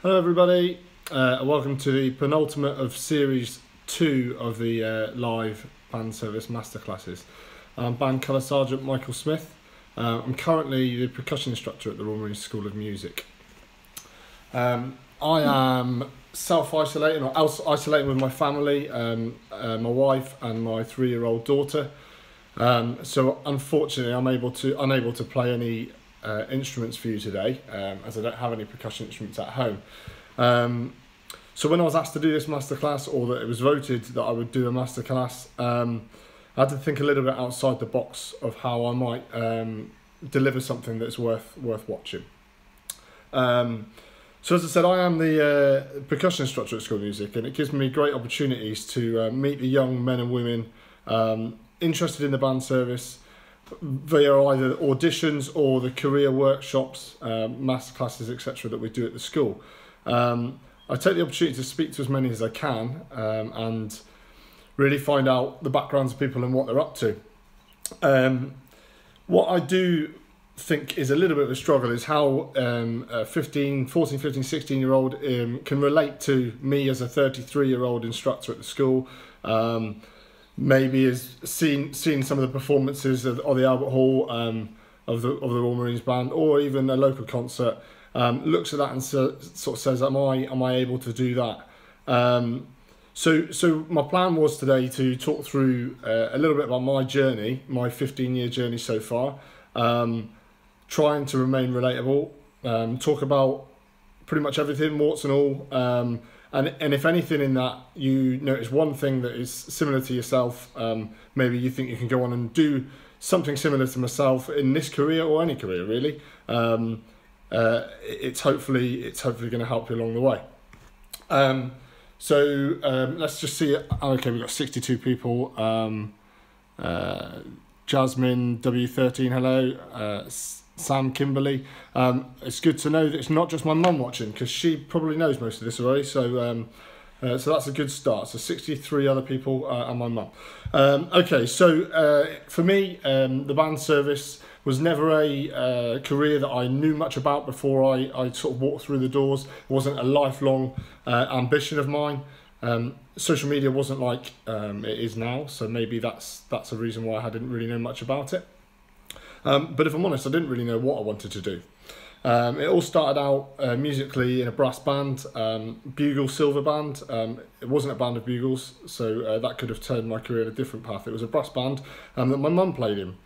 Hello everybody, welcome to the penultimate of series 2 of the live band service masterclasses. I'm band colour sergeant Michael Smith. I'm currently the percussion instructor at the Royal Marines School of Music. I am self-isolating or isolating with my family, my wife and my 3-year-old daughter. So unfortunately I'm unable to play any instruments for you today, as I don't have any percussion instruments at home. So when I was asked to do this masterclass, or that it was voted that I would do a masterclass, I had to think a little bit outside the box of how I might deliver something that's worth watching. So as I said, I am the percussion instructor at School of Music, and it gives me great opportunities to meet the young men and women interested in the band service, via either auditions or the career workshops, masterclasses, etc. that we do at the school. I take the opportunity to speak to as many as I can and really find out the backgrounds of people and what they're up to. What I do think is a little bit of a struggle is how a 14-, 15-, 16-year-old can relate to me as a 33-year-old instructor at the school. Maybe has seen some of the performances of the Albert Hall, of the Royal Marines Band, or even a local concert, looks at that and sort of says, am I able to do that? So my plan was today to talk through a little bit about my journey, my 15-year journey so far, trying to remain relatable, talk about pretty much everything, warts and all, and if anything in that you notice one thing that is similar to yourself, maybe you think you can go on and do something similar to myself in this career or any career really. It's hopefully going to help you along the way. Let's just see. Okay, we've got 62 people. Jasmine W13, hello. Sam Kimberley, it's good to know that it's not just my mum watching, because she probably knows most of this already, so so that's a good start. So 63 other people and my mum. Okay, so for me, the band service was never a career that I knew much about before I sort of walked through the doors. It wasn't a lifelong ambition of mine. Social media wasn't like it is now, so maybe that's a reason why I didn't really know much about it. But if I'm honest, I didn't really know what I wanted to do. It all started out musically in a brass band, Bugle Silver Band. It wasn't a band of bugles, so that could have turned my career in a different path. It was a brass band that my mum played in.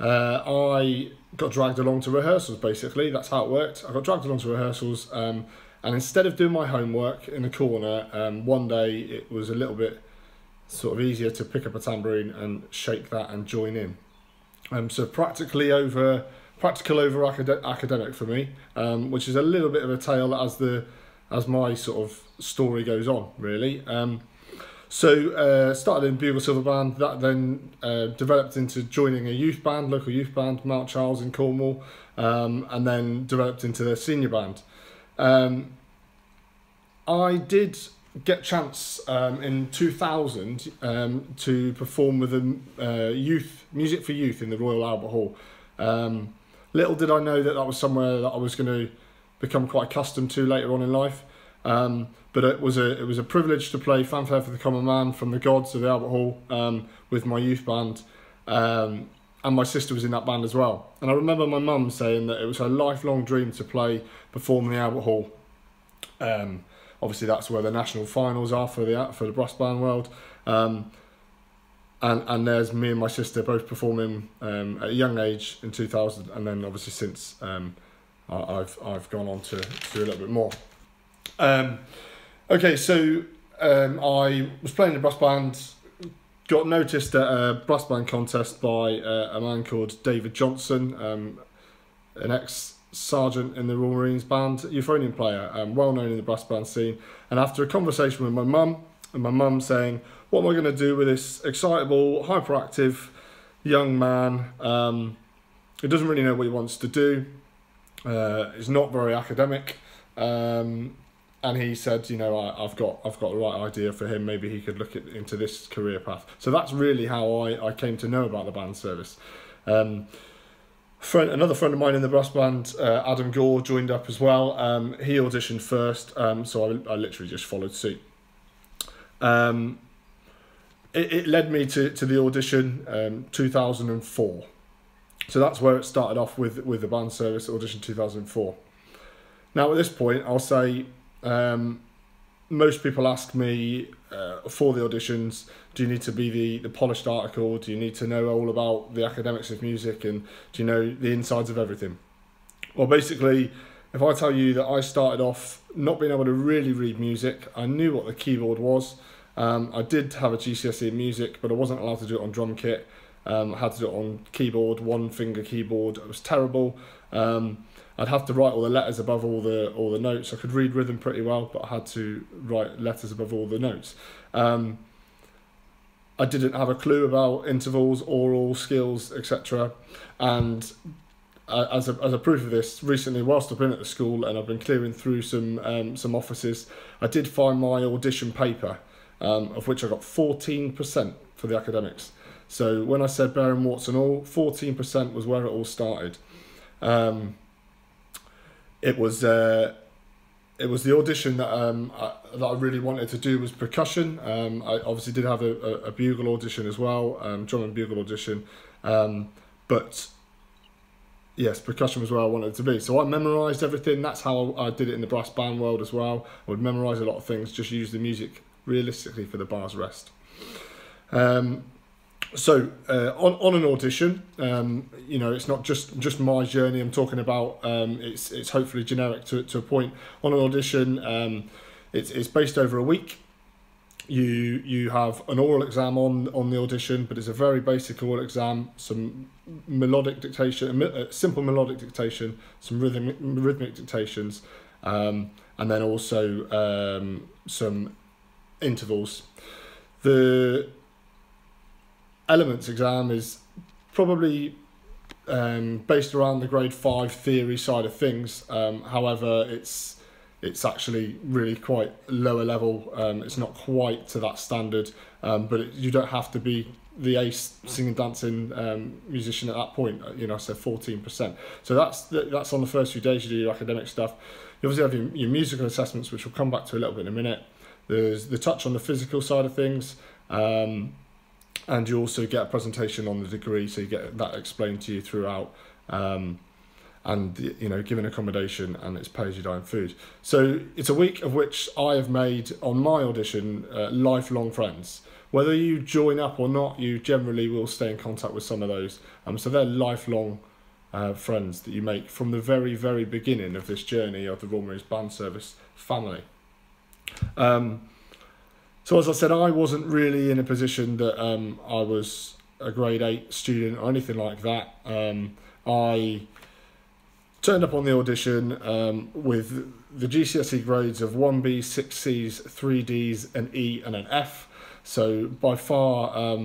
I got dragged along to rehearsals, basically. That's how it worked. I got dragged along to rehearsals, and instead of doing my homework in the corner, one day it was a little bit sort of easier to pick up a tambourine and shake that and join in. So practical over academic for me, which is a little bit of a tale as my sort of story goes on, really. So started in Bugle Silver Band, that then developed into joining a youth band, local youth band, Mount Charles in Cornwall, and then developed into their senior band. I did get a chance in 2000 to perform with the Music for Youth in the Royal Albert Hall. Little did I know that that was somewhere that I was going to become quite accustomed to later on in life, but it was a privilege to play Fanfare for the Common Man from the Gods of the Albert Hall with my youth band, and my sister was in that band as well. And I remember my mum saying that it was her lifelong dream to perform in the Albert Hall. Obviously, that's where the national finals are for the brass band world, and there's me and my sister both performing at a young age in 2000, and then obviously since I've gone on to do a little bit more. Okay, so I was playing in a brass band, got noticed at a brass band contest by a man called David Johnson, an ex-sergeant in the Royal Marines Band, euphonium player, well known in the brass band scene. And after a conversation with my mum, and my mum saying, what am I going to do with this excitable, hyperactive young man who doesn't really know what he wants to do, is not very academic, and he said, you know, I've got the right idea for him, maybe he could look into this career path. So that's really how I came to know about the band service. another friend of mine in the brass band, Adam Gore, joined up as well. He auditioned first, so I literally just followed suit. It led me to the audition 2004. So that's where it started off with the band service, audition 2004. Now at this point, I'll say most people ask me for the auditions, do you need to be the polished article? Do you need to know all about the academics of music? And do you know the insides of everything? Well, basically, if I tell you that I started off not being able to really read music, I knew what the keyboard was. I did have a GCSE in music, but I wasn't allowed to do it on drum kit. I had to do it on keyboard, one finger keyboard. It was terrible. I'd have to write all the letters above all the notes. I could read rhythm pretty well, but I had to write letters above all the notes. I didn't have a clue about intervals, oral skills, etc. And as a proof of this, recently, whilst I've been at the school and I've been clearing through some offices, I did find my audition paper, of which I got 14% for the academics. So when I said Baring, Watts and all, 14% was where it all started. It was the audition that I really wanted to do was percussion. I obviously did have a bugle audition as well, drum and bugle audition. But yes, percussion was where I wanted it to be. So I memorised everything. That's how I did it in the brass band world as well. I would memorise a lot of things, just use the music realistically for the bar's rest. So on an audition, you know, it's not just my journey I'm talking about. It's hopefully generic to a point. On an audition, it's based over a week. You have an oral exam on the audition, but it's a very basic oral exam. Some melodic dictation, simple melodic dictation, some rhythmic dictations, and then also some intervals. The Elements exam is probably based around the grade 5 theory side of things. However, it's actually really quite lower level. It's not quite to that standard, but you don't have to be the ace singing, dancing musician at that point. You know, I said 14%. So that's on the first few days you do your academic stuff. You obviously have your musical assessments, which we'll come back to a little bit in a minute. There's the touch on the physical side of things. And you also get a presentation on the degree, so you get that explained to you throughout, and you know, given accommodation, and it's pay as you dine food. So it's a week of which I have made on my audition lifelong friends. Whether you join up or not, you generally will stay in contact with some of those. So they're lifelong friends that you make from the very, very beginning of this journey of the Royal Marines Band Service family. So as I said, I wasn't really in a position that I was a grade 8 student or anything like that. I turned up on the audition with the GCSE grades of 1B, 6Cs, 3Ds, an E and an F. So by far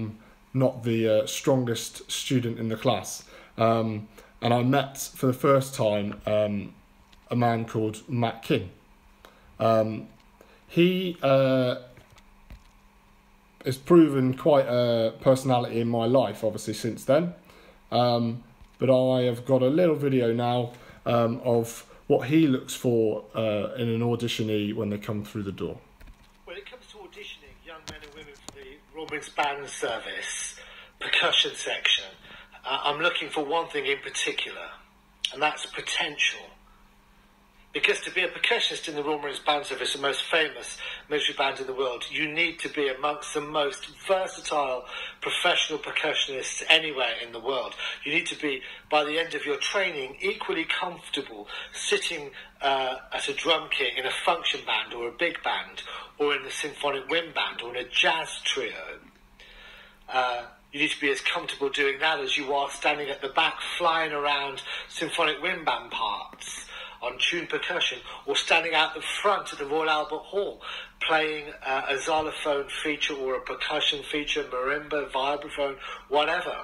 not the strongest student in the class. And I met for the first time a man called Matt King. It's proven quite a personality in my life, obviously, since then. But I have got a little video now of what he looks for in an auditionee when they come through the door. When it comes to auditioning young men and women for the Royal Marines Band Service percussion section, I'm looking for one thing in particular, and that's potential. Because to be a percussionist in the Royal Marines Band Service, the most famous military band in the world, you need to be amongst the most versatile professional percussionists anywhere in the world. You need to be, by the end of your training, equally comfortable sitting at a drum kit in a function band or a big band or in a symphonic wind band or in a jazz trio. You need to be as comfortable doing that as you are standing at the back flying around symphonic wind band parts on tuned percussion, or standing out the front at the Royal Albert Hall playing a xylophone feature or a percussion feature, marimba, vibraphone, whatever.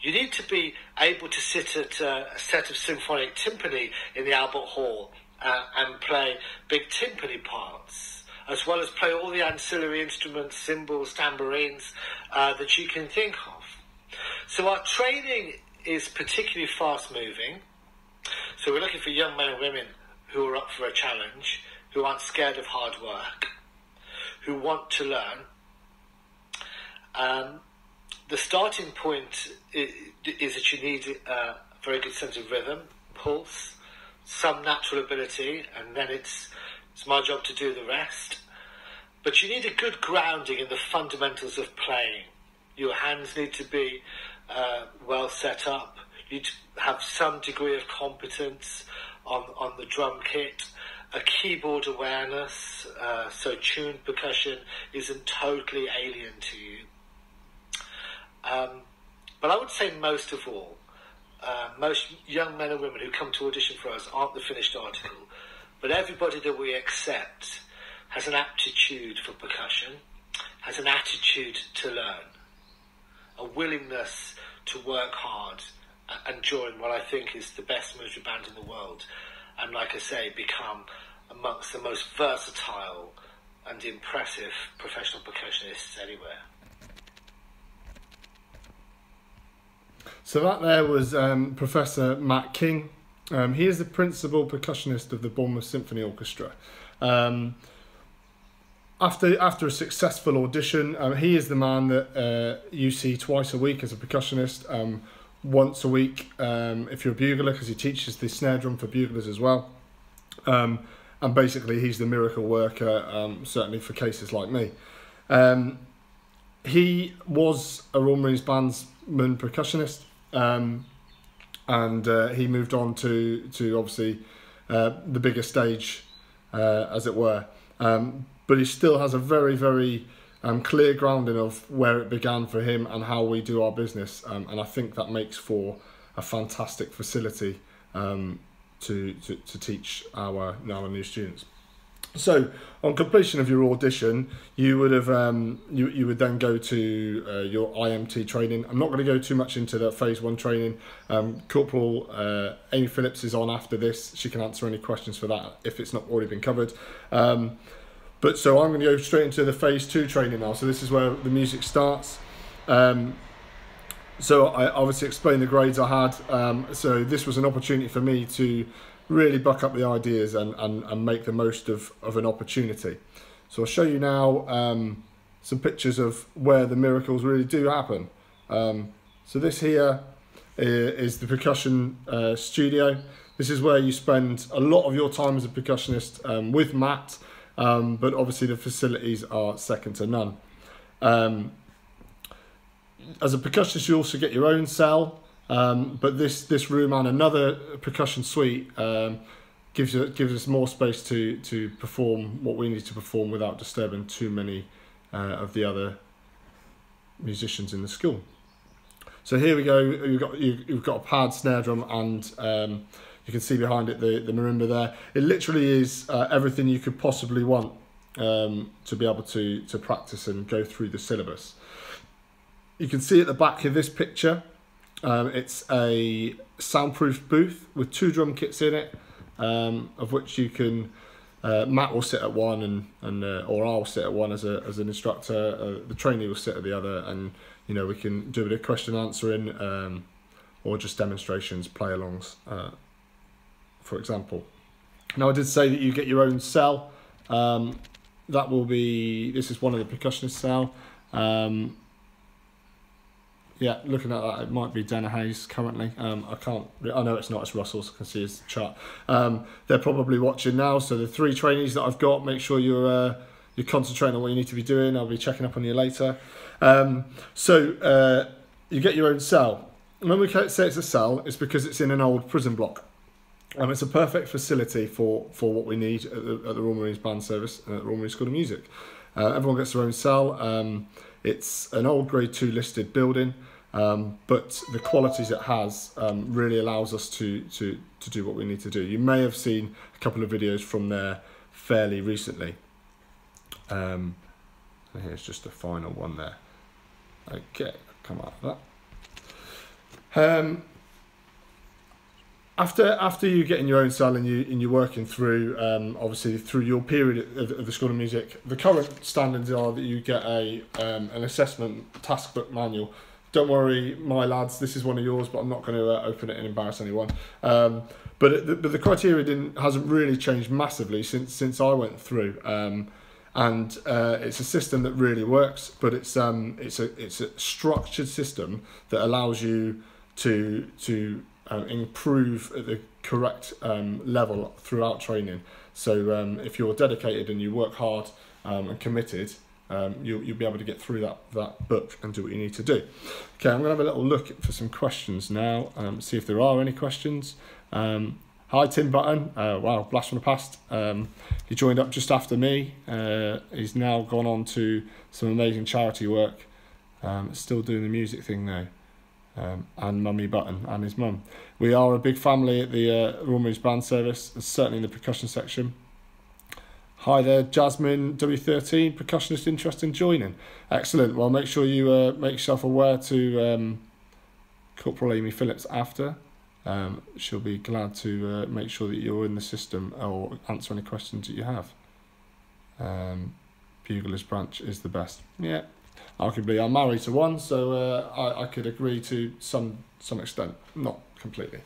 You need to be able to sit at a set of symphonic timpani in the Albert Hall and play big timpani parts, as well as play all the ancillary instruments, cymbals, tambourines that you can think of. So our training is particularly fast moving. So we're looking for young men and women who are up for a challenge, who aren't scared of hard work, who want to learn. The starting point is that you need a very good sense of rhythm, pulse, some natural ability, and then it's my job to do the rest. But you need a good grounding in the fundamentals of playing. Your hands need to be well set up. You need to have some degree of competence on the drum kit, a keyboard awareness, so tuned percussion isn't totally alien to you. But I would say most of all, most young men and women who come to audition for us aren't the finished article, but everybody that we accept has an aptitude for percussion, has an attitude to learn, a willingness to work hard and join what I think is the best military band in the world, and like I say, become amongst the most versatile and impressive professional percussionists anywhere. So that there was Professor Matt King. He is the principal percussionist of the Bournemouth Symphony Orchestra. After a successful audition, he is the man that you see twice a week as a percussionist, once a week if you're a bugler, because he teaches the snare drum for buglers as well. And basically he's the miracle worker, certainly for cases like me. He was a Royal Marines Bandman percussionist, and he moved on to obviously the bigger stage, as it were. But he still has a very, very clear grounding of where it began for him and how we do our business, and I think that makes for a fantastic facility to teach our new students. So, on completion of your audition, you would have you would then go to your IMT training. I'm not going to go too much into the phase one training. Corporal Amy Phillips is on after this. She can answer any questions for that if it's not already been covered. But so I'm going to go straight into the phase two training now. So this is where the music starts. So I obviously explained the grades I had. So this was an opportunity for me to really buck up the ideas and make the most of an opportunity. So I'll show you now some pictures of where the miracles really do happen. So this here is the percussion studio. This is where you spend a lot of your time as a percussionist with Matt, but obviously the facilities are second to none. As a percussionist, you also get your own cell. But this room and another percussion suite gives us more space to perform what we need to perform without disturbing too many of the other musicians in the school. So here we go. You've got a pad snare drum, and you can see behind it the marimba there. It literally is everything you could possibly want to be able to practice and go through the syllabus. You can see at the back of this picture. It's a soundproof booth with two drum kits in it, of which you can, Matt will sit at one, or I'll sit at one as an instructor. The trainee will sit at the other, and you know, we can do a bit of question answering, or just demonstrations, play-alongs, for example. Now I did say that you get your own cell. That will be, this is one of the percussionist cell. Yeah, looking at that, it might be Dennerhay's currently. I know it's not, it's Russell's, I can see his chart. They're probably watching now, so the three trainees that I've got, make sure you're concentrating on what you need to be doing. I'll be checking up on you later. So you get your own cell. When we say it's a cell, it's because it's in an old prison block. It's a perfect facility for what we need at the Royal Marines Band Service, at the Royal Marines School of Music. Everyone gets their own cell. It's an old Grade 2 listed building. But the qualities it has really allows us to do what we need to do. You may have seen a couple of videos from there fairly recently. And here's just the final one there. Okay, come out of that. After you get in your own cell and you're working through, obviously through your period of the School of Music, the current standards are that you get an assessment task book manual don't worry, my lads, this is one of yours, but I'm not going to open it and embarrass anyone. But the criteria hasn't really changed massively since I went through, and it's a system that really works. But it's a structured system that allows you to improve at the correct level throughout training. So if you're dedicated and you work hard and committed, you'll be able to get through that book and do what you need to do. Okay, I'm going to have a little look for some questions now, see if there are any questions. Hi Tim Button, wow, blast from the past. He joined up just after me. He's now gone on to some amazing charity work, still doing the music thing though. And Mummy Button and his mum. We are a big family at the Royal Marines Band service, certainly in the percussion section. Hi there, Jasmine W13, percussionist interest in joining. Excellent. Well, make sure you make yourself aware to Corporal Amy Phillips after. She'll be glad to make sure that you're in the system or answer any questions that you have. Bugler's branch is the best. Yeah. Arguably, I'm married to one, so I could agree to some extent, not completely.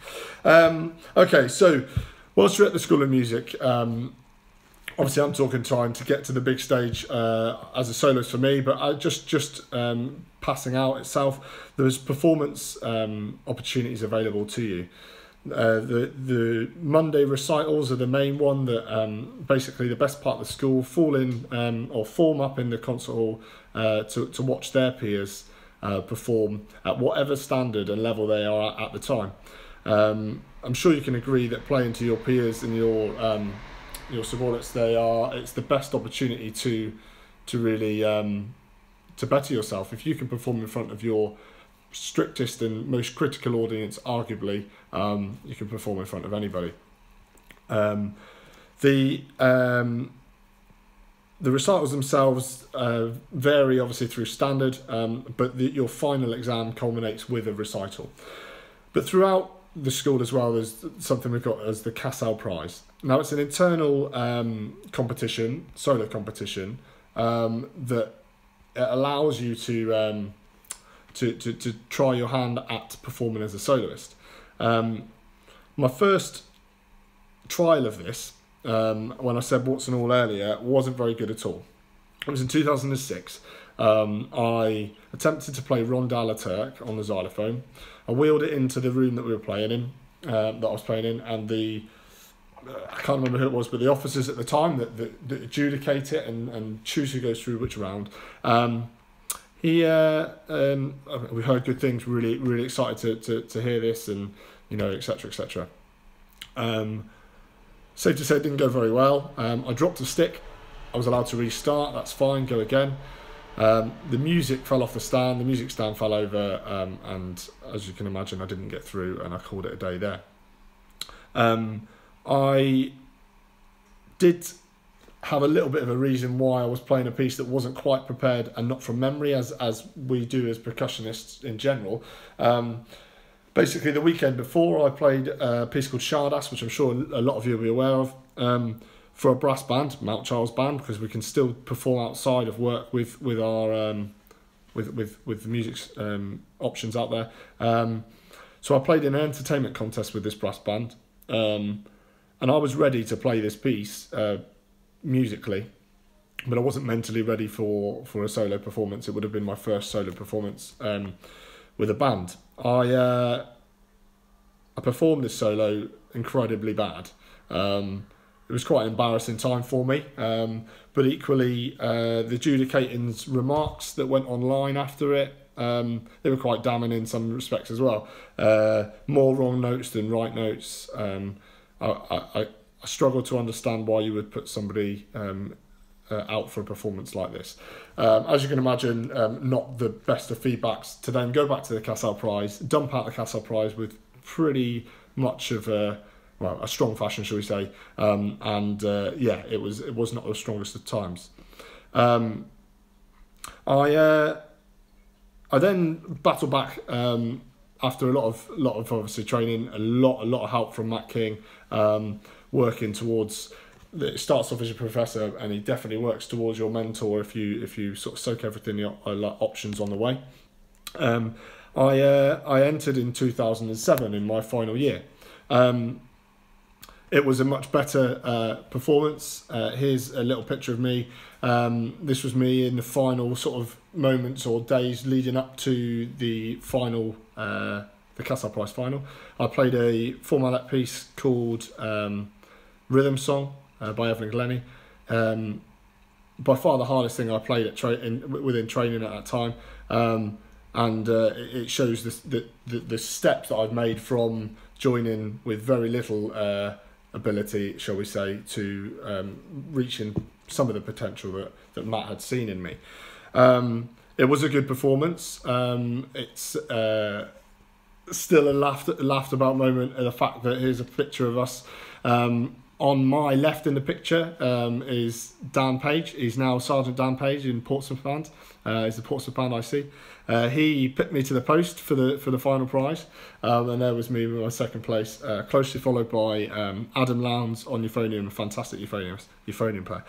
Okay, so whilst you're at the School of Music, obviously I'm talking time to get to the big stage as a soloist for me, but just passing out itself, there's performance opportunities available to you. The Monday recitals are the main one that basically the best part of the school form up in the concert hall to watch their peers perform at whatever standard and level they are at the time. I'm sure you can agree that playing to your peers and your subordinates, it's the best opportunity to really to better yourself. If you can perform in front of your strictest and most critical audience, arguably, you can perform in front of anybody. The recitals themselves vary obviously through standard, but your final exam culminates with a recital. But throughout the school as well, there's something we've got as the Kassel Prize. Now, it's an internal competition, solo competition, that allows you to try your hand at performing as a soloist. My first trial of this, when I said warts and all earlier, wasn't very good at all. It was in 2006. I attempted to play Rondale à Turque on the xylophone. I wheeled it into the room that we were playing in, and I can't remember who it was, but the officers at the time that adjudicate it and choose who goes through which round, we heard good things, really, really excited to hear this, and, you know, etc., etc. Safe to say it didn't go very well. I dropped a stick. I was allowed to restart. That's fine, go again. The music fell off the stand. The music stand fell over, and as you can imagine, I didn't get through, and I called it a day there. I did have a little bit of a reason why I was playing a piece that wasn't quite prepared and not from memory, as we do as percussionists in general. Basically, the weekend before, I played a piece called Shardass, which I'm sure a lot of you will be aware of, for a brass band, Mount Charles Band, because we can still perform outside of work with our with the music options out there. So I played in an entertainment contest with this brass band, and I was ready to play this piece musically, but I wasn't mentally ready for a solo performance. It would have been my first solo performance with a band. I performed this solo incredibly bad. It was quite an embarrassing time for me, but equally the adjudicating's remarks that went online after it, they were quite damning in some respects as well. More wrong notes than right notes. I struggle to understand why you would put somebody out for a performance like this. As you can imagine, not the best of feedbacks to then go back to the Kassel Prize, dump out the Kassel Prize with pretty much of a strong fashion, shall we say. Yeah, it was not the strongest of times. I then battled back after a lot of obviously training, a lot of help from Matt King, working towards. It starts off as your professor, and he definitely works towards your mentor if you sort of soak everything, the options on the way. I entered in 2007 in my final year. It was a much better performance. Here's a little picture of me. This was me in the final sort of moments or days leading up to the final, the Kassel Prize final. I played a four-mallet piece called Rhythm Song by Evelyn Glennie. By far the hardest thing I played at within training at that time. And it shows the steps that I've made from joining with very little ability, shall we say, to reaching some of the potential that Matt had seen in me. It was a good performance. It's still a laughed about moment, the fact that here's a picture of us. On my left in the picture is Dan Page. He's now Sergeant Dan Page in Portsmouth Band. He's the Portsmouth Band I see. He picked me to the post for the final prize, and there was me with my second place, closely followed by Adam Lowndes on euphonium, a fantastic euphonium player.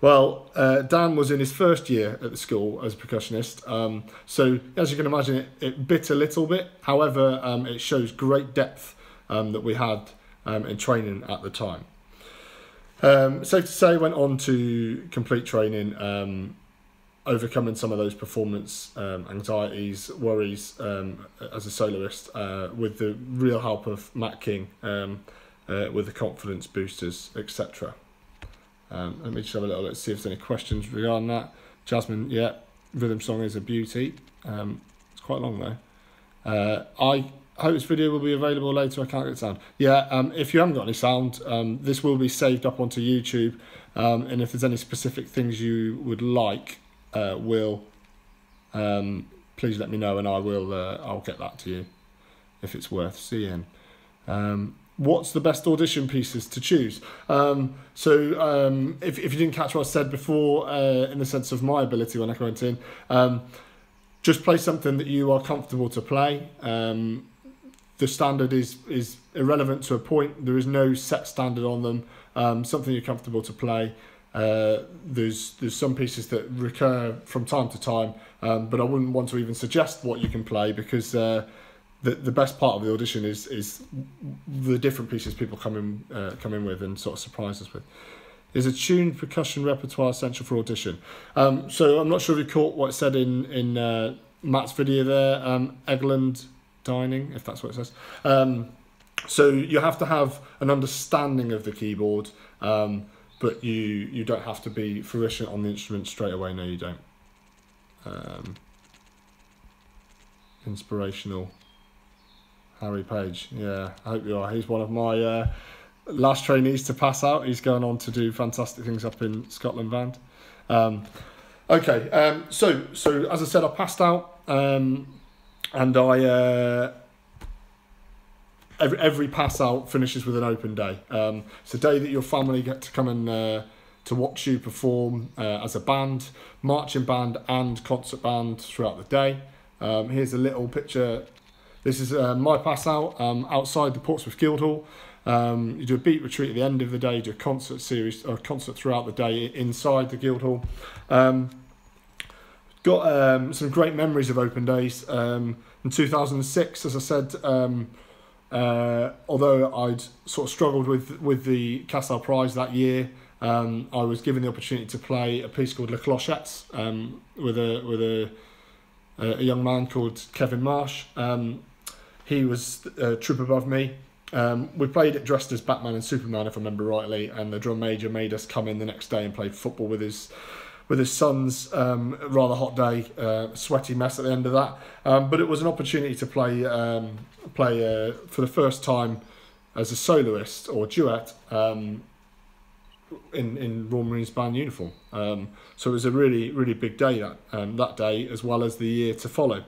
Well, Dan was in his first year at the school as a percussionist, so as you can imagine, it bit a little bit. However, it shows great depth that we had in training at the time. Safe to say, went on to complete training, overcoming some of those performance anxieties, worries as a soloist, with the real help of Matt King, with the confidence boosters, etc. Let me just have a little look, see if there's any questions regarding that. Jasmine, yeah, Rhythm Song is a beauty. It's quite long though. I hope this video will be available later. I can't get sound. Yeah, if you haven't got any sound, this will be saved up onto YouTube, and if there's any specific things you would like, please let me know, and I will. I'll get that to you if it's worth seeing. What's the best audition pieces to choose? If you didn't catch what I said before, in the sense of my ability when I went in, just play something that you are comfortable to play. The standard is irrelevant to a point. There is no set standard on them. Something you're comfortable to play. There's some pieces that recur from time to time, but I wouldn't want to even suggest what you can play, because the best part of the audition is the different pieces people come in with and sort of surprise us with. Is a tuned percussion repertoire essential for audition? So I'm not sure if you caught what it said in Matt's video there, Egeland dining, if that's what it says. So you have to have an understanding of the keyboard, but you don't have to be proficient on the instrument straight away. No, you don't. Inspirational. Harry Page. Yeah, I hope you are. He's one of my last trainees to pass out. He's going on to do fantastic things up in Scotland Band. Okay. So as I said, I passed out, and I. Every pass out finishes with an open day. It's a day that your family get to come and to watch you perform as a band, marching band and concert band throughout the day. Here's a little picture. This is my pass out outside the Portsmouth Guildhall. You do a beat retreat at the end of the day, you do a concert series or concert throughout the day inside the Guildhall. Got some great memories of open days. In 2006, as I said. Although I'd sort of struggled with the Kassel Prize that year, I was given the opportunity to play a piece called La Clochette with a young man called Kevin Marsh. He was a troop above me. We played it dressed as Batman and Superman, if I remember rightly, and the drum major made us come in the next day and play football with his sons. Rather hot day, sweaty mess at the end of that, but it was an opportunity to play for the first time as a soloist or duet in Royal Marines Band uniform. So it was a really big day that day, as well as the year to follow.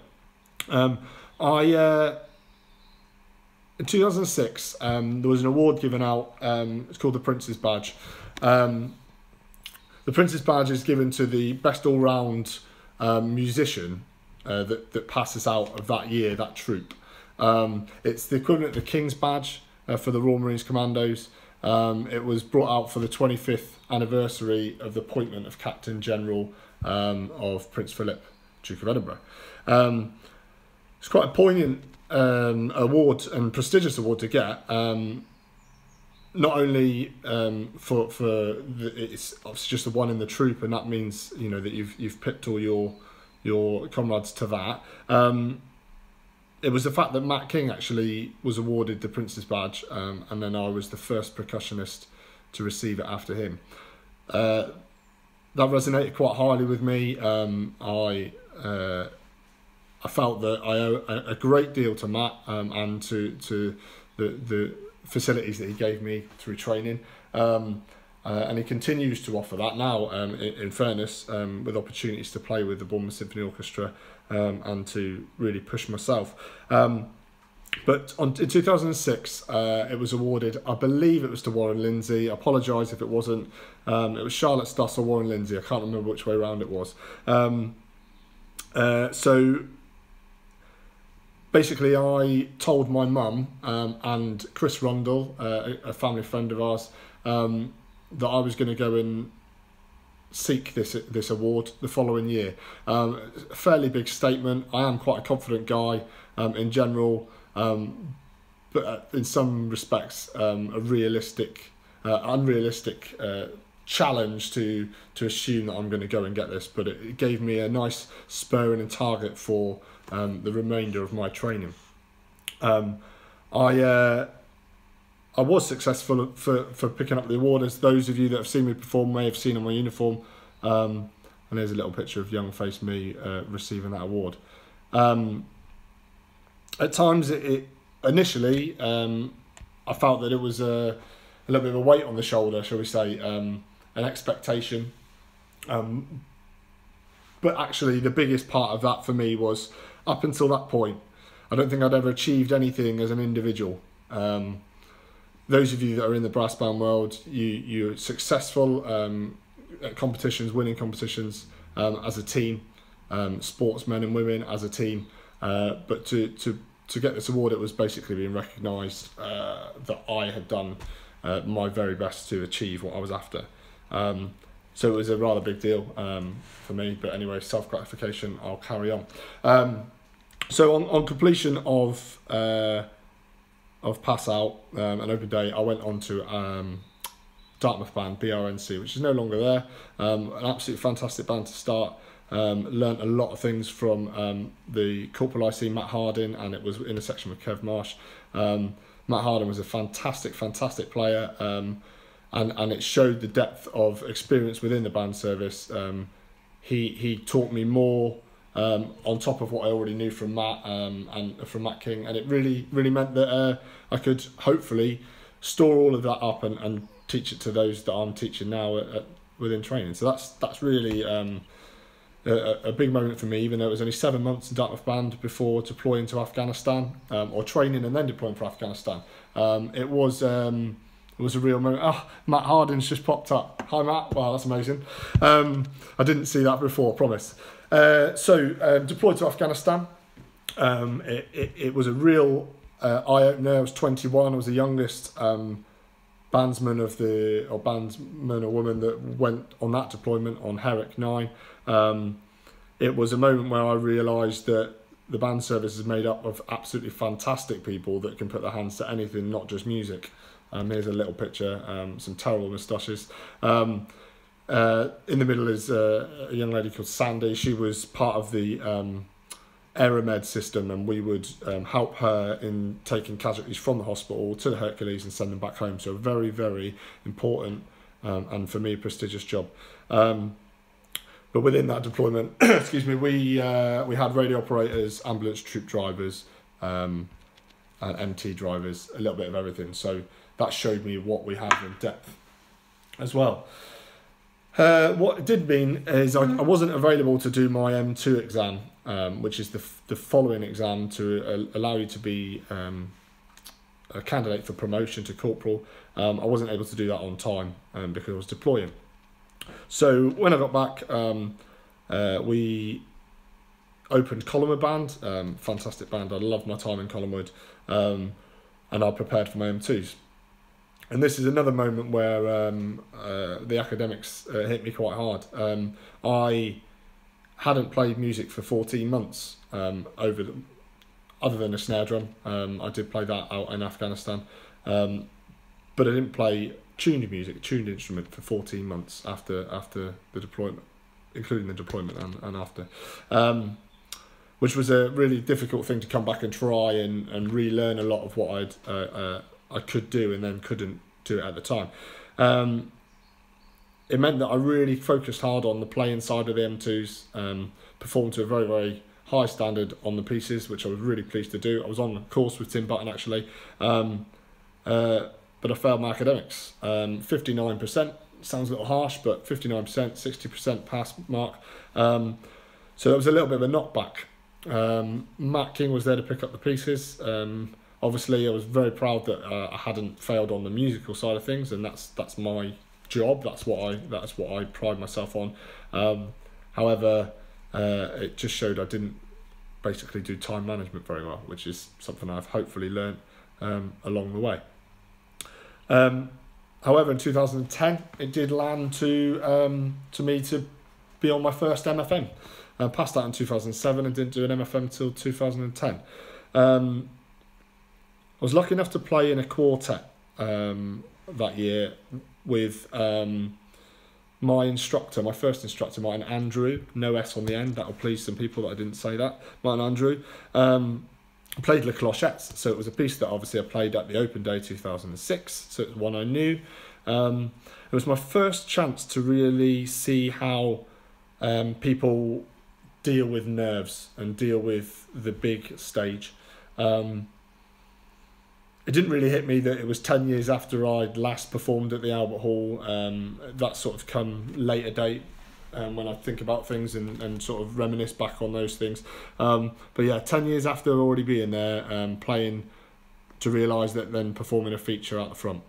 In 2006 there was an award given out. It's called the Prince's Badge. The Prince's Badge is given to the best all-round musician that passes out of that year, that troop. It's the equivalent of the King's Badge for the Royal Marines Commandos. It was brought out for the 25th anniversary of the appointment of Captain General of Prince Philip Duke of Edinburgh. It's quite a poignant award and prestigious award to get, not only it's just the one in the troop, and that means, you know, that you've pipped all your comrades to that. It was the fact that Matt King actually was awarded the Prince's Badge, and then I was the first percussionist to receive it after him. That resonated quite highly with me. I felt that I owe a great deal to Matt, and to the facilities that he gave me through training, and he continues to offer that now, in fairness, with opportunities to play with the Bournemouth Symphony Orchestra, and to really push myself. But in 2006, it was awarded, I believe it was to Warren Lindsay. I apologise if it wasn't. It was Charlotte Stuss or Warren Lindsay. I can't remember which way around it was. So basically, I told my mum and Chris Rundle, a family friend of ours, that I was going to go and seek this award the following year. A fairly big statement. I am quite a confident guy in general. But in some respects, a realistic, unrealistic challenge to assume that I'm going to go and get this. But it gave me a nice spurring and target for the remainder of my training. I was successful for picking up the award, as those of you that have seen me perform may have seen on my uniform. And there's a little picture of young face me receiving that award. At times, initially, I felt that it was a little bit of a weight on the shoulder, shall we say, an expectation. But actually, the biggest part of that for me was, up until that point, I don't think I'd ever achieved anything as an individual. Those of you that are in the brass band world, you're successful at competitions, winning competitions as a team, sportsmen and women as a team. But to get this award, it was basically being recognised that I had done my very best to achieve what I was after. So it was a rather big deal for me. But anyway, self-gratification, I'll carry on. So on completion of Pass Out, an open day, I went on to Dartmouth Band, DRNC, which is no longer there. An absolutely fantastic band to start. Learned a lot of things from the corporal I see, Matt Harding, and it was in a section with Kev Marsh. Matt Harding was a fantastic player, and it showed the depth of experience within the band service. He taught me more on top of what I already knew from Matt and from Matt King, and it really meant that I could hopefully store all of that up and teach it to those that I'm teaching now within training. So that's really a big moment for me, even though it was only 7 months in Dartmouth Band before deploying to Afghanistan, or training and then deploying for Afghanistan. It was a real moment. Oh, Matt Harding's just popped up. Hi, Matt. Wow, that's amazing. I didn't see that before, I promise. So deployed to Afghanistan. It was a real eye-opener. I was 21. I was the youngest bandsman or woman that went on that deployment on Herrick 9. It was a moment where I realised that the band service is made up of absolutely fantastic people that can put their hands to anything, not just music. Here's a little picture, some terrible moustaches. In the middle is a young lady called Sandy. She was part of the Aeromed system, and we would help her in taking casualties from the hospital to the Hercules and send them back home. So a very, very important and for me prestigious job. But within that deployment, excuse me, we had radio operators, ambulance troop drivers, and MT drivers, a little bit of everything. So that showed me what we had in depth as well. What it did mean is I wasn't available to do my M2 exam, which is the following exam to allow you to be a candidate for promotion to corporal. I wasn't able to do that on time because I was deploying. So when I got back, we opened Collingwood Band, fantastic band. I loved my time in Collingwood, and I prepared for my M2s. And this is another moment where the academics hit me quite hard. I hadn't played music for 14 months other than a snare drum. I did play that out in Afghanistan, but I didn't play tuned music, tuned instrument for 14 months after the deployment, including the deployment and after, which was a really difficult thing to come back and try and relearn a lot of what I could do and then couldn't do it at the time. It meant that I really focused hard on the playing side of the M2s, performed to a very, very high standard on the pieces, which I was really pleased to do. I was on a course with Tim Button, actually, but I failed my academics. 59%, sounds a little harsh, but 59%, 60% pass mark. So that was a little bit of a knockback. Matt King was there to pick up the pieces. Obviously, I was very proud that I hadn't failed on the musical side of things, and that's my job. That's what I pride myself on. However, it just showed I didn't basically do time management very well, which is something I've hopefully learned along the way. However, in 2010, it did land to me to be on my first MFM. I passed that in 2007 and didn't do an MFM until 2010. I was lucky enough to play in a quartet that year with my instructor, my first instructor, Martin Andrew, no S on the end, that'll please some people that I didn't say that, Martin Andrew. Played La Clochette, so it was a piece that obviously I played at the Open Day 2006, so it was one I knew. It was my first chance to really see how people deal with nerves and deal with the big stage. It didn't really hit me that it was 10 years after I'd last performed at the Albert Hall. That's sort of come later date when I think about things and sort of reminisce back on those things. But yeah, 10 years after already being there, playing to realise that then performing a feature out the front.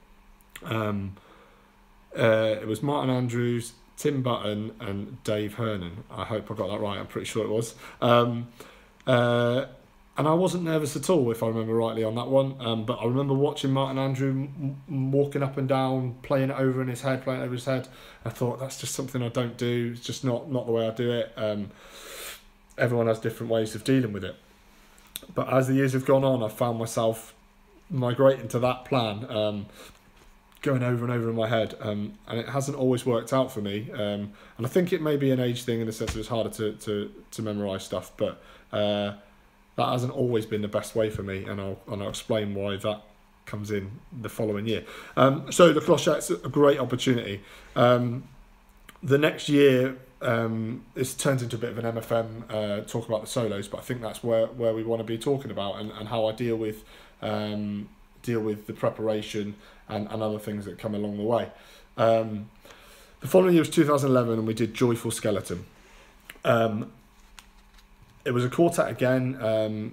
It was Martin Andrews, Tim Button and Dave Hernan. I hope I got that right, I'm pretty sure it was. And I wasn't nervous at all, if I remember rightly, on that one. But I remember watching Martin Andrew walking up and down, playing it over in his head, playing it over his head. I thought, that's just something I don't do. It's just not the way I do it. Everyone has different ways of dealing with it. But as the years have gone on, I've found myself migrating to that plan, going over and over in my head. And it hasn't always worked out for me. And I think it may be an age thing in the sense that it's harder to memorise stuff. But... that hasn't always been the best way for me, and I'll explain why that comes in the following year. So the Clochette's a great opportunity. The next year, this turns into a bit of an MFM talk about the solos, but I think that's where we want to be talking about and how I deal with the preparation and other things that come along the way. The following year was 2011, and we did Joyful Skeleton. It was a quartet again,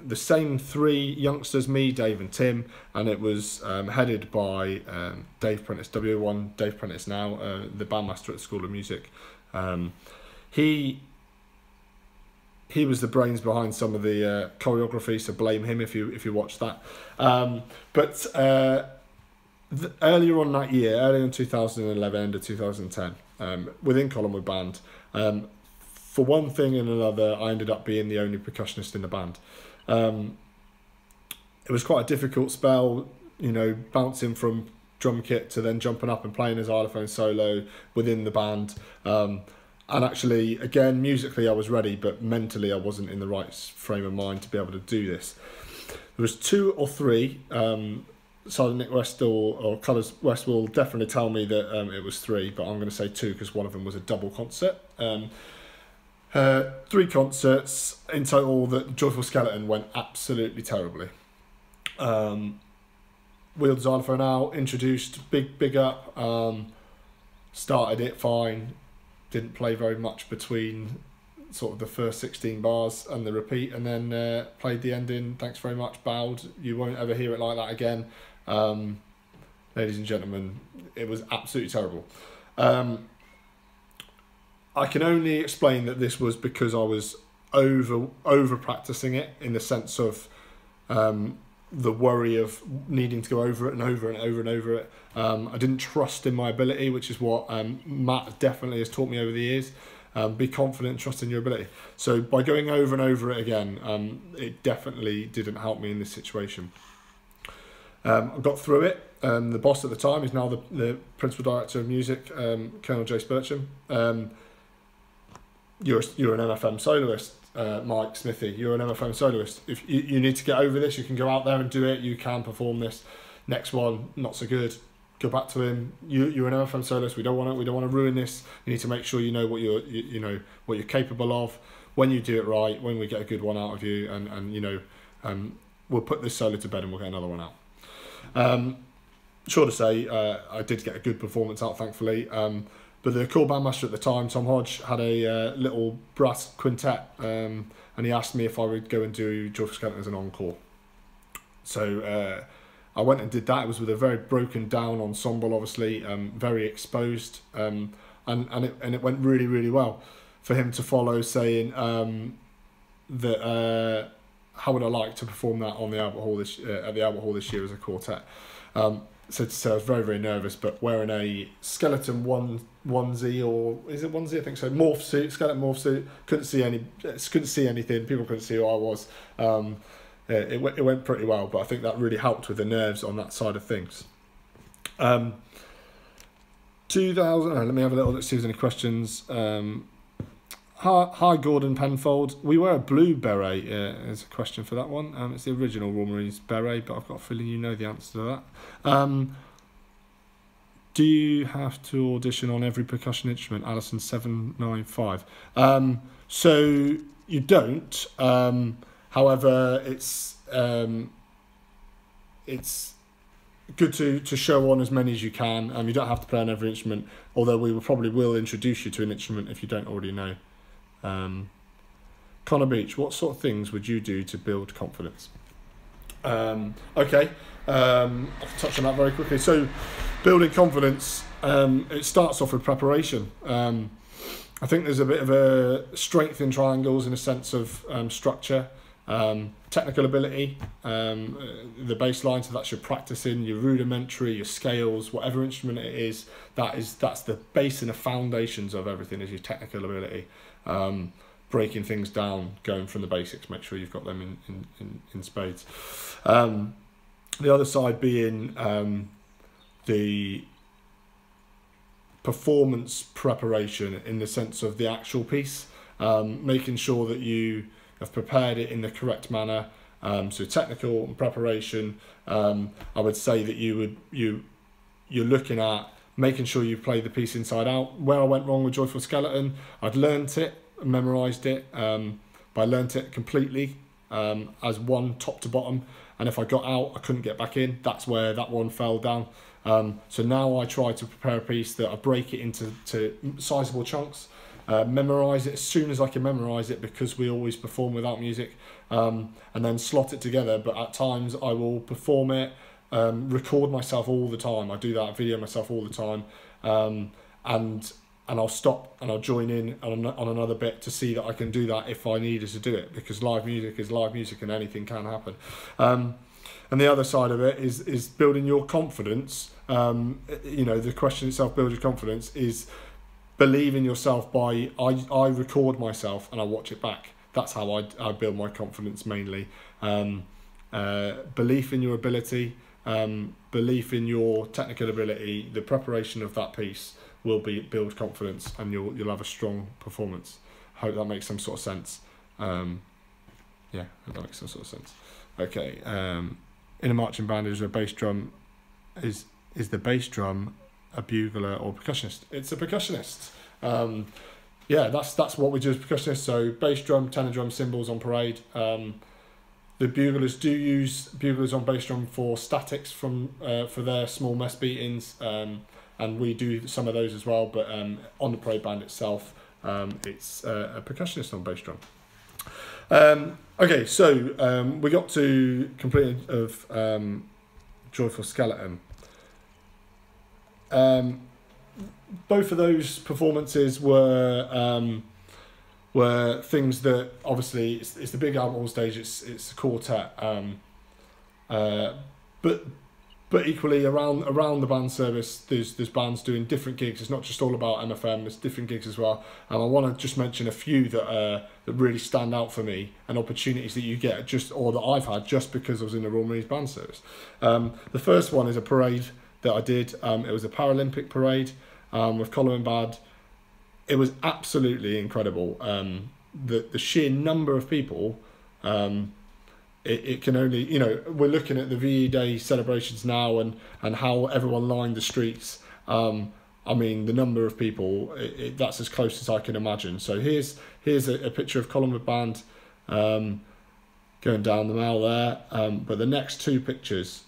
the same three youngsters, me, Dave and Tim, and it was headed by Dave Prentice, W1, Dave Prentice now, the bandmaster at the School of Music. He was the brains behind some of the choreography, so blame him if you watch that. Earlier on that year, earlier in 2011, end of 2010, within Collingwood Band, for one thing and another, I ended up being the only percussionist in the band. It was quite a difficult spell, you know, bouncing from drum kit to then jumping up and playing a xylophone solo within the band. And actually, again, musically I was ready, but mentally I wasn't in the right frame of mind to be able to do this. There was two or three, Sergeant Nick West or Colours West will definitely tell me that it was three, but I'm going to say two because one of them was a double concert. Three concerts in total that Joyful Skeleton went absolutely terribly. Wheeled the xylophone out, introduced big up, started it fine, didn't play very much between sort of the first 16 bars and the repeat, and then played the ending, thanks very much, bowed, you won't ever hear it like that again. Ladies and gentlemen, it was absolutely terrible. I can only explain that this was because I was over practicing it in the sense of the worry of needing to go over it and over and over and over it. I didn't trust in my ability, which is what Matt definitely has taught me over the years. Be confident, trust in your ability. So by going over and over it again, it definitely didn't help me in this situation. I got through it. The boss at the time is now the principal director of music, Colonel Jace Bertram. You're an MFM soloist, Mike Smithy. You're an MFM soloist. If you need to get over this, you can go out there and do it. You can perform this. Next one, not so good. Go back to him. You're an MFM soloist. We don't want to ruin this. You need to make sure you know what you're capable of. When you do it right, when we get a good one out of you, and you know, we'll put this solo to bed and we'll get another one out. Sure to say, I did get a good performance out, thankfully. But the core bandmaster at the time, Tom Hodge, had a little brass quintet, and he asked me if I would go and do Joyful Skeleton as an encore. So I went and did that. It was with a very broken down ensemble, obviously, very exposed, and it went really, really well. For him to follow saying that how would I like to perform that on the Albert Hall this at the Albert Hall this year as a quartet. So to say, I was very, very nervous, but wearing a skeleton onesie, or is it onesie? I think so. Morph suit, skeleton morph suit. Couldn't see anything. People couldn't see who I was. It went pretty well, but I think that really helped with the nerves on that side of things. 2000. Let me have a little look. See if there's any questions. Hi, Gordon Penfold. We wear a blue beret. There's a question for that one. It's the original Royal Marines beret, but I've got a feeling you know the answer to that. Do you have to audition on every percussion instrument? Alison 795. So you don't. However, it's good to show on as many as you can. You don't have to play on every instrument, although we will probably introduce you to an instrument if you don't already know. Connor Beach, what sort of things would you do to build confidence? I'll touch on that very quickly. So building confidence, it starts off with preparation. I think there's a bit of a strength in triangles in a sense of structure, technical ability, the bass line, so that's your practicing, your rudimentary, your scales, whatever instrument it is, that's the base and the foundations of everything is your technical ability. Breaking things down, going from the basics, make sure you've got them in spades. The other side being the performance preparation in the sense of the actual piece, making sure that you have prepared it in the correct manner. So technical and preparation, I would say that you're looking at making sure you play the piece inside out. Where I went wrong with Joyful Skeleton, I'd learnt it, memorised it, but I learnt it completely as one top to bottom, and if I got out, I couldn't get back in. That's where that one fell down. So now I try to prepare a piece that I break it into sizable chunks, memorise it as soon as I can memorise it, because we always perform without music, and then slot it together, but at times I will perform it, record myself all the time. I do that, video myself all the time, and I'll stop and I'll join in on another bit to see that I can do that if I needed to do it, because live music is live music and anything can happen. And the other side of it is building your confidence. You know, the question itself, build your confidence, is believe in yourself by I record myself and I watch it back. That's how I build my confidence mainly. Belief in your ability. Belief in your technical ability, the preparation of that piece will build confidence, and you'll have a strong performance. Hope that makes some sort of sense. Yeah, hope that makes some sort of sense. Okay. In a marching band, is a bass drum? Is the bass drum a bugler or percussionist? It's a percussionist. Yeah, that's what we do as percussionists. So bass drum, tenor drum, cymbals on parade. The buglers do use buglers on bass drum for statics for their small mess beatings, and we do some of those as well. But on the parade band itself, it's a percussionist on bass drum. Okay, so we got to completing of Joyful Skeleton. Both of those performances were things that obviously it's the big album on stage, it's a quartet, but But equally, around the band service, there's bands doing different gigs. It's not just all about MFM, it's different gigs as well. And I want to just mention a few that that really stand out for me, and opportunities that you get, just, or that I've had, just because I was in the Royal Marines Band service. The first one is a parade that I did. It was a Paralympic parade with Colin Badd. It was absolutely incredible. The sheer number of people. It can only, you know, we're looking at the VE Day celebrations now and how everyone lined the streets. I mean, the number of people, that's as close as I can imagine. So here's a picture of Collingwood Band going down the mall there. But the next two pictures,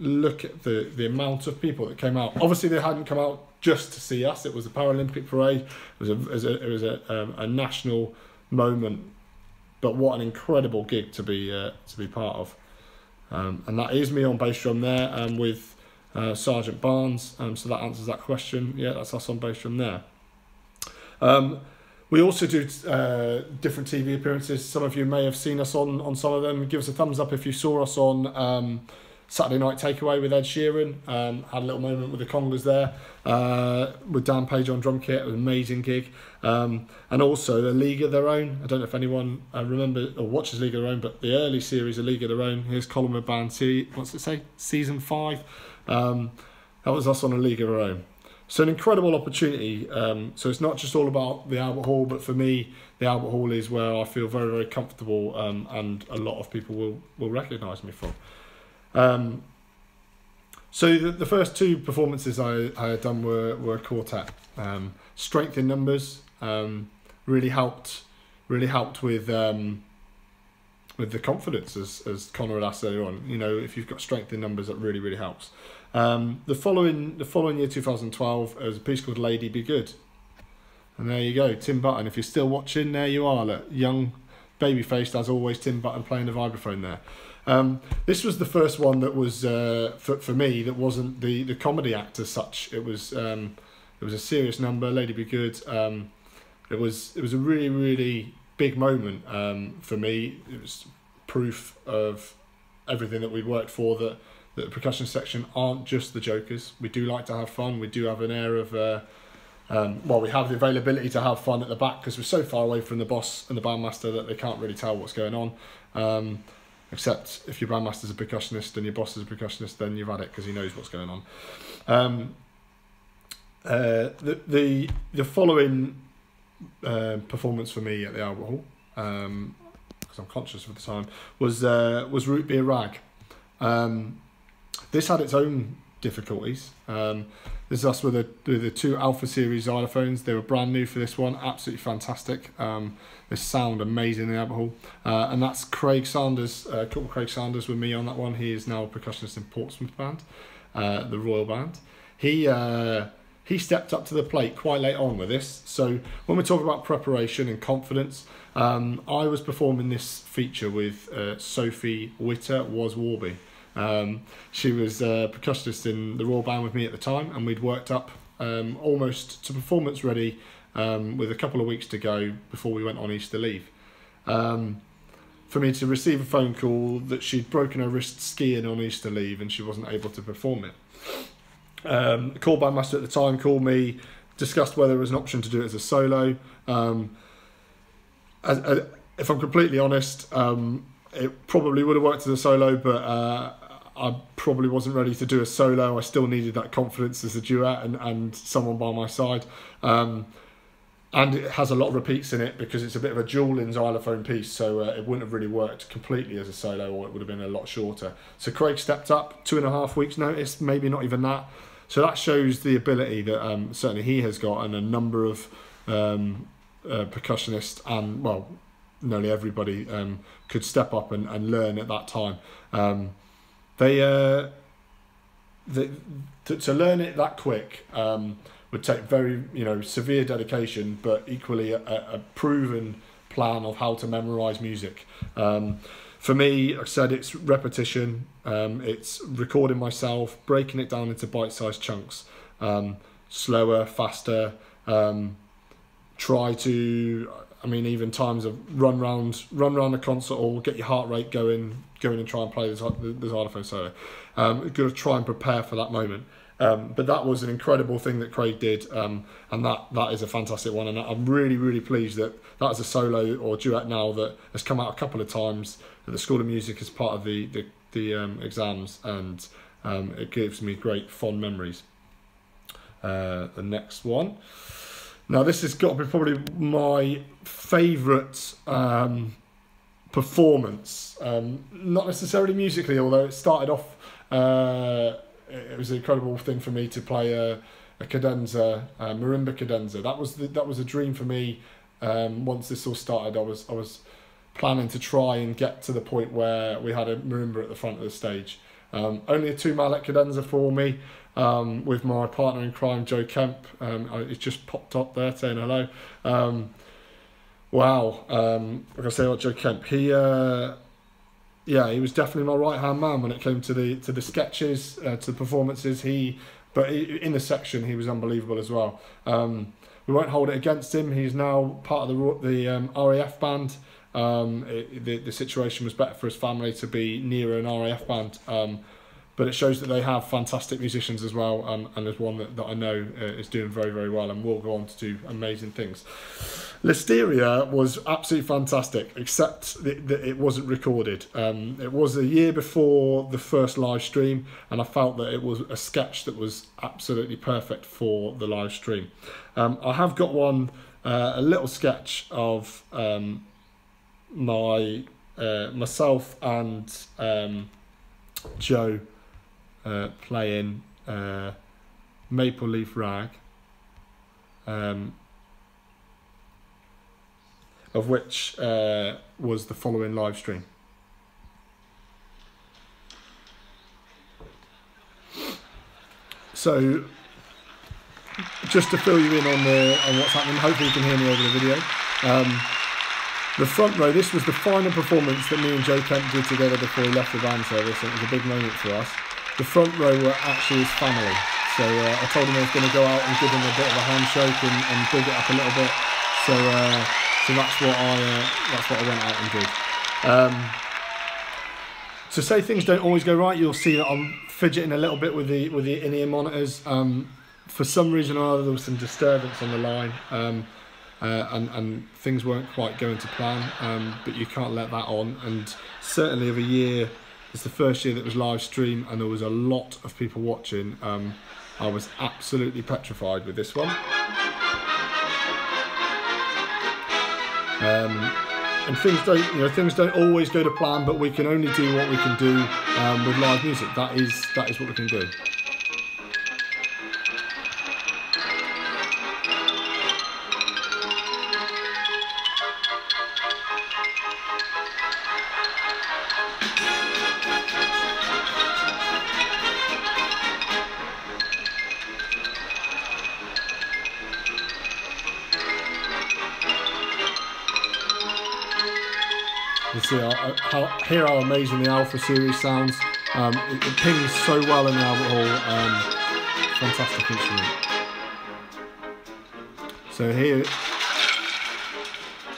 look at the amount of people that came out. Obviously, they hadn't come out just to see us. It was a Paralympic parade. It was a national moment. But what an incredible gig to be part of, and that is me on bass drum there, with Sergeant Barnes. So that answers that question. Yeah, that's us on bass drum there. We also do different TV appearances. Some of you may have seen us on some of them. Give us a thumbs up if you saw us on Saturday Night Takeaway with Ed Sheeran. Had a little moment with the Congas there, with Dan Page on drum kit, an amazing gig. And also A League of Their Own. I don't know if anyone remembers or watches League of Their Own, but the early series of League of Their Own. Here's Collingwood Band, what's it say? Season 5. That was us on A League of Their Own. So an incredible opportunity. So it's not just all about the Albert Hall, but for me, the Albert Hall is where I feel very, very comfortable, and a lot of people will recognise me from. So the first two performances I had done were quartet. Strength in numbers really helped with the confidence, as Connor had asked earlier on. You know, if you've got strength in numbers, that really helps. The following year, 2012, there was a piece called Lady Be Good, and there you go, Tim Button. If you're still watching, there you are, look, young, baby-faced as always, Tim Button playing the vibraphone there. This was the first one that was for me that wasn't the comedy act as such. It was a serious number, Lady Be Good. It was a really big moment for me. It was proof of everything that we worked for, that the percussion section aren't just the jokers. We do like to have fun. We do have an air of well, we have the availability to have fun at the back because we're so far away from the boss and the bandmaster that they can't really tell what's going on. Except if your bandmaster's a percussionist and your boss is a percussionist, then you've had it because he knows what's going on. The following performance for me at the Albert Hall, because I'm conscious of the time, was Root Beer Rag. This had its own difficulties. This is us with the two Alpha Series xylophones. They were brand new for this one, absolutely fantastic. They sound amazing in the Albert Hall. And that's Craig Sanders, Corporal Craig Sanders with me on that one. He is now a percussionist in Portsmouth Band, the Royal Band. He stepped up to the plate quite late on with this. So when we talk about preparation and confidence, I was performing this feature with Sophie Witter, was Warby. She was a percussionist in the Royal Band with me at the time, and we'd worked up almost to performance ready with a couple of weeks to go before we went on Easter leave. For me to receive a phone call that she'd broken her wrist skiing on Easter leave and she wasn't able to perform it. The call bandmaster at the time called me, discussed whether there was an option to do it as a solo. If I'm completely honest, it probably would have worked as a solo, but I probably wasn't ready to do a solo. I still needed that confidence as a duet and someone by my side. And it has a lot of repeats in it because it's a bit of a dual in xylophone piece, so it wouldn't have really worked completely as a solo, or it would have been a lot shorter. So Craig stepped up, 2.5 weeks notice, maybe not even that. So that shows the ability that certainly he has got, and a number of percussionists and, well, nearly everybody could step up and learn at that time. To learn it that quick would take very, severe dedication, but equally a proven plan of how to memorise music. For me, I said, it's repetition, it's recording myself, breaking it down into bite-sized chunks, slower, faster, try to I mean, even times of run round the concert hall, get your heart rate going, and try and play this xylophone solo. Got to try and prepare for that moment. But that was an incredible thing that Craig did, and that is a fantastic one. And I'm really, really pleased that that is a solo or duet now that has come out a couple of times at the School of Music as part of the exams, and it gives me great fond memories. The next one. Now, this has got to be probably my favourite performance. Not necessarily musically, although it started off... it was an incredible thing for me to play a cadenza, a marimba cadenza. That was a dream for me. Once this all started, I was planning to try and get to the point where we had a marimba at the front of the stage. Only a two-mallet cadenza for me, with my partner in crime, Joe Kemp. It just popped up there saying hello. Wow. Like I say about Joe Kemp, he was definitely my right-hand man when it came to the sketches, to the performances. In the section, he was unbelievable as well. We won't hold it against him. He's now part of the RAF band. The situation was better for his family to be near an RAF band, but it shows that they have fantastic musicians as well, and there's one that I know is doing very, very well and will go on to do amazing things. Listeria was absolutely fantastic, except that it wasn't recorded. It was a year before the first live stream, and I felt that it was a sketch that was absolutely perfect for the live stream. I have got one, a little sketch of... myself and Joe playing Maple Leaf Rag, of which was the following live stream. So just to fill you in on what's happening, hopefully you can hear me over the video. The front row, this was the final performance that me and Joe Kemp did together before he left the band service, and it was a big moment for us. The front row were actually his family, so I told him I was going to go out and give him a bit of a handshake and big it up a little bit, so that's what I went out and did. So say things don't always go right, you'll see that I'm fidgeting a little bit with the in-ear monitors. For some reason or other, there was some disturbance on the line. And things weren't quite going to plan, but you can't let that on. And certainly of a year, it's the first year that was live stream and there was a lot of people watching. I was absolutely petrified with this one. And things don't always go to plan, but we can only do what we can do with live music. That is what we can do. Hear how amazing the Alpha Series sounds. It pings so well in the Albert Hall. Fantastic instrument. So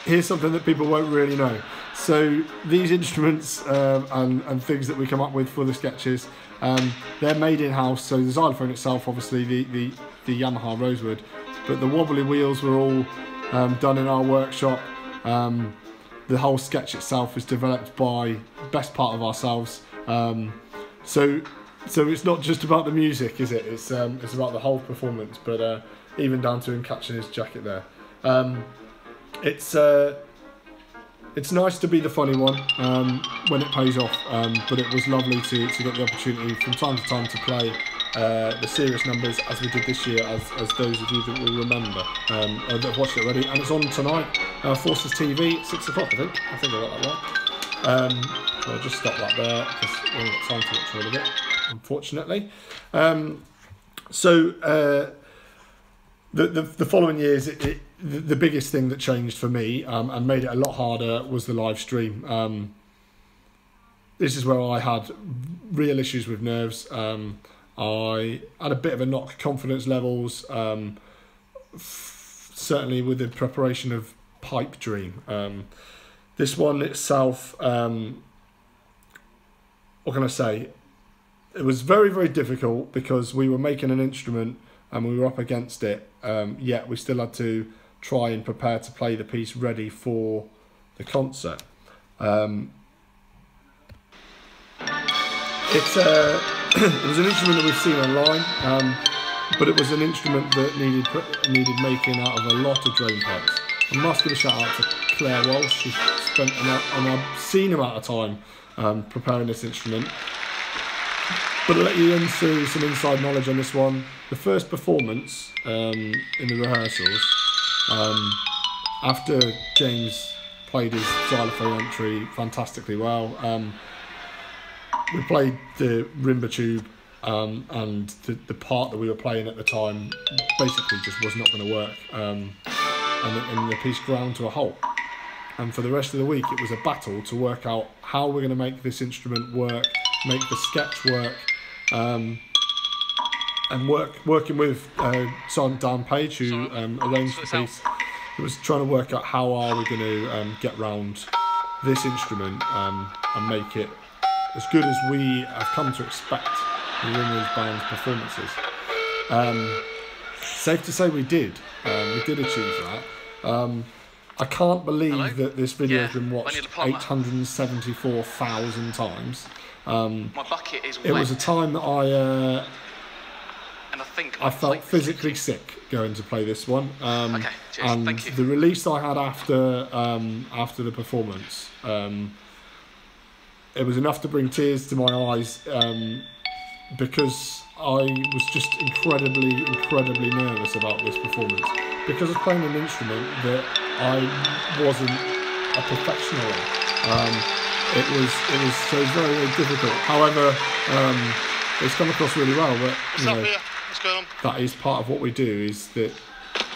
here's something that people won't really know. So these instruments and things that we come up with for the sketches, they're made in-house. So the xylophone itself, obviously the Yamaha Rosewood, but the wobbly wheels were all done in our workshop. The whole sketch itself is developed by best part of ourselves. So it's not just about the music, is it? It's about the whole performance, but even down to him catching his jacket there. It's nice to be the funny one when it pays off, but it was lovely to get the opportunity from time to time to play the serious numbers as we did this year, as those of you that will remember or that have watched it already. And it's on tonight, Forces TV, 6 o'clock, I think I got that right. I'll just stop that there because we haven't got time to watch all of it, unfortunately. The following years, the biggest thing that changed for me and made it a lot harder was the live stream. This is where I had real issues with nerves. I had a bit of a knock confidence levels, certainly with the preparation of pipe dream. This one itself, what can I say? It was very, very difficult because we were making an instrument and we were up against it. Yet we still had to try and prepare to play the piece ready for the concert. It was an instrument that we've seen online, but it was an instrument that needed making out of a lot of drone pipes. I must give a shout out to Claire Walsh. She spent an obscene amount of time preparing this instrument. But I'll let you into some inside knowledge on this one. The first performance in the rehearsals, after James played his xylophone entry fantastically well, we played the rimba tube, and the part that we were playing at the time basically just was not going to work, and the piece ground to a halt. And for the rest of the week, it was a battle to work out how we're going to make this instrument work, make the sketch work, and working with Sergeant Dan Page, who arranged the piece. It was trying to work out how are we going to get round this instrument and make it as good as we have come to expect in the Royal Band's performances. Safe to say we did. We did achieve that. I can't believe that this video has been watched 874,000 times. My bucket is wet. It was a time that I felt physically sick going to play this one. Okay, cheers. And thank you. The release I had after after the performance, it was enough to bring tears to my eyes, because I was just incredibly nervous about this performance, because I was playing an instrument that I wasn't a professional at. It was so very difficult. However, it's come across really well. But you know, that is part of what we do, is that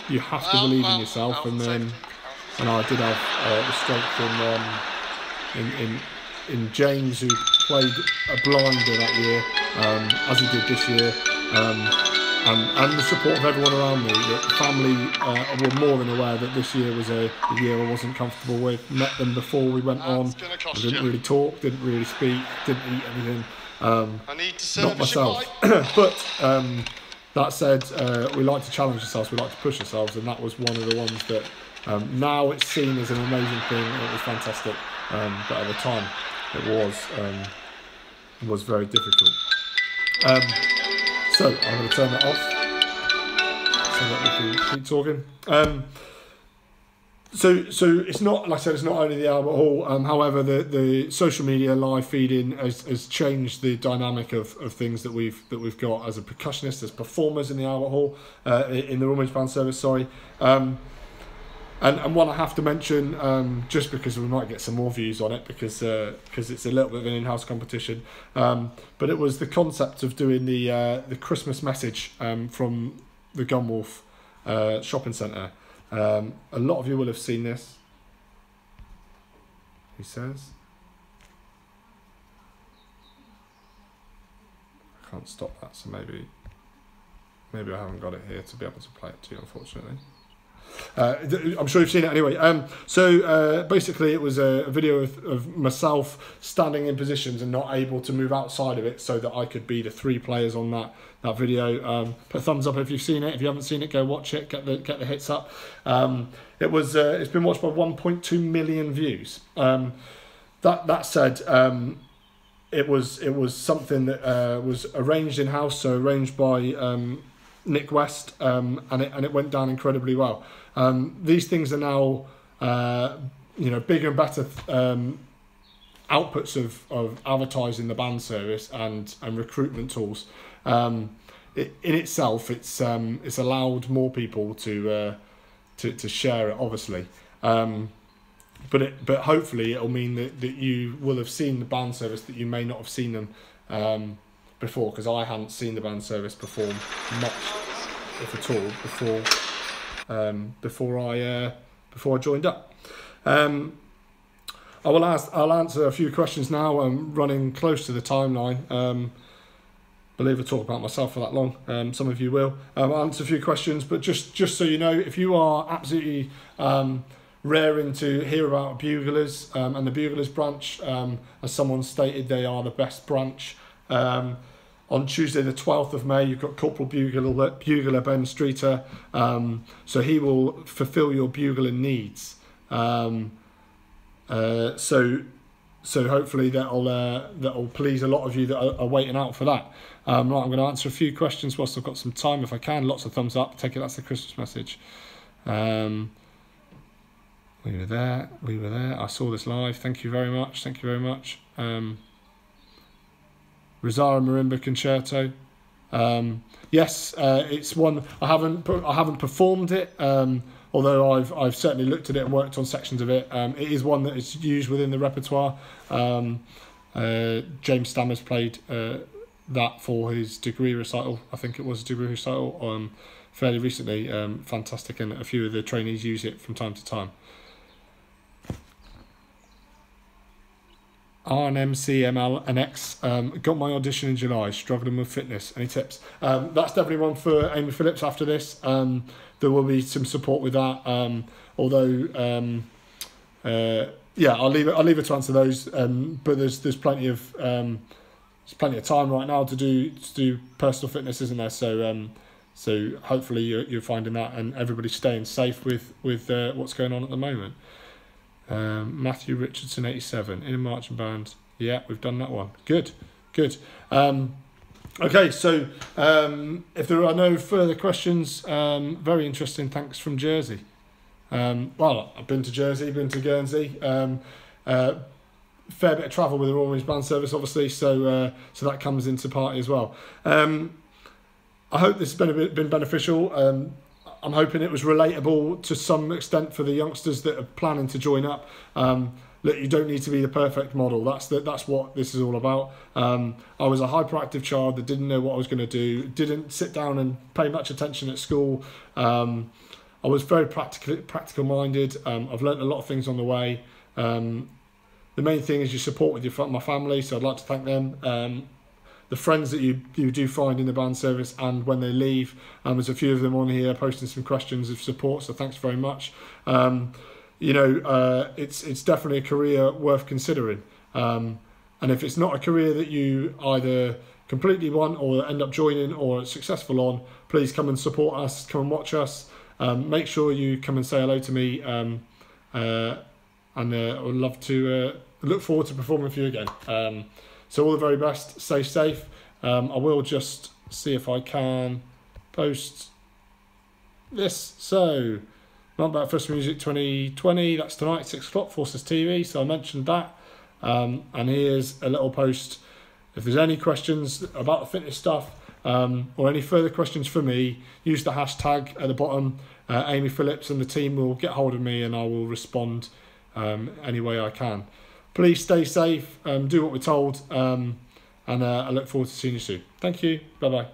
you have to believe in yourself, and then I did have the strength in James, who played a blinder that year, as he did this year, and the support of everyone around me. The family were more than aware that this year was a year I wasn't comfortable with. Met them before we went on. I didn't really talk, didn't really speak, didn't eat anything. Not myself. But that said, we like to challenge ourselves, we like to push ourselves, and that was one of the ones that now it's seen as an amazing thing, and it was fantastic. But at the time, it was very difficult. So I'm going to turn that off so that we can keep talking. So it's not, like I said, it's not only the Albert Hall. However, the social media live feeding has changed the dynamic of things that we've got as a percussionist, as performers in the Albert Hall, in the Royal Marines Band service. Sorry. And one I have to mention, just because we might get some more views on it, because it's a little bit of an in-house competition, but it was the concept of doing the Christmas message from the Gunwolf shopping centre. A lot of you will have seen this. He says, I can't stop that, so maybe I haven't got it here to be able to play it to you, unfortunately. I'm sure you've seen it anyway. So basically it was a video of myself standing in positions and not able to move outside of it, so that I could be the three players on that video. Put a thumbs up if you've seen it. If you haven't seen it, go watch it, get the hits up. It's been watched by 1.2 million views. That said, it was something that was arranged in-house, so arranged by Nick West, and it went down incredibly well. These things are now, you know, bigger and better outputs of advertising the band service and recruitment tools. In itself, it's allowed more people to share it, obviously. But hopefully it'll mean that you will have seen the band service that you may not have seen them before, because I hadn't seen the band service perform much, if at all, before I joined up. I'll answer a few questions now. I'm running close to the timeline. Believe I talk about myself for that long. Some of you will. I'll answer a few questions, but just so you know, if you are absolutely raring to hear about buglers, and the buglers branch, as someone stated, they are the best branch. On Tuesday the 12th of May, you've got Corporal Bugler Ben Streeter, so he will fulfil your bugling needs. So hopefully that'll please a lot of you that are waiting out for that. Right, I'm going to answer a few questions whilst I've got some time, if I can. Lots of thumbs up. Take it. That's the Christmas message. We were there. We were there. I saw this live. Thank you very much. Thank you very much. Rosara Marimba Concerto. Yes, it's one I haven't performed it, although I've certainly looked at it and worked on sections of it. It is one that is used within the repertoire. James Stammers played that for his degree recital. I think it was a degree recital fairly recently. Fantastic, and a few of the trainees use it from time to time. RNMCMLNX, got my audition in July, struggling with fitness. Any tips? That's definitely one for Amy Phillips after this. There will be some support with that. Yeah, I'll leave it to answer those. But there's plenty of time right now to do personal fitness, isn't there? So so hopefully you're finding that, and everybody's staying safe with what's going on at the moment. Matthew Richardson 87 in a marching band. Yeah, we've done that one. Good, good. Okay, so if there are no further questions, very interesting. Thanks from Jersey. Well, I've been to Jersey, been to Guernsey. Fair bit of travel with the Royal Marines Band service, obviously. So so that comes into party as well. I hope this has been beneficial. I'm hoping it was relatable to some extent for the youngsters that are planning to join up. Look, you don't need to be the perfect model. That's what this is all about. I was a hyperactive child that didn't know what I was going to do, didn't sit down and pay much attention at school. I was very practical minded. I've learned a lot of things on the way. The main thing is your support with my family, so I'd like to thank them. The friends that you do find in the band service and when they leave. There's a few of them on here posting some questions of support, so thanks very much. You know, it's definitely a career worth considering. And if it's not a career that you either completely want or end up joining or are successful on, please come and support us, come and watch us. Make sure you come and say hello to me. And I would love to look forward to performing for you again. So all the very best, stay safe. I will just see if I can post this. So, Mountbatten Festival Music 2020, that's tonight, 6 o'clock, Forces TV, so I mentioned that. And here's a little post. If there's any questions about the fitness stuff, or any further questions for me, use the hashtag at the bottom. Amy Phillips and the team will get hold of me and I will respond any way I can. Please stay safe, do what we're told, and I look forward to seeing you soon. Thank you, bye-bye.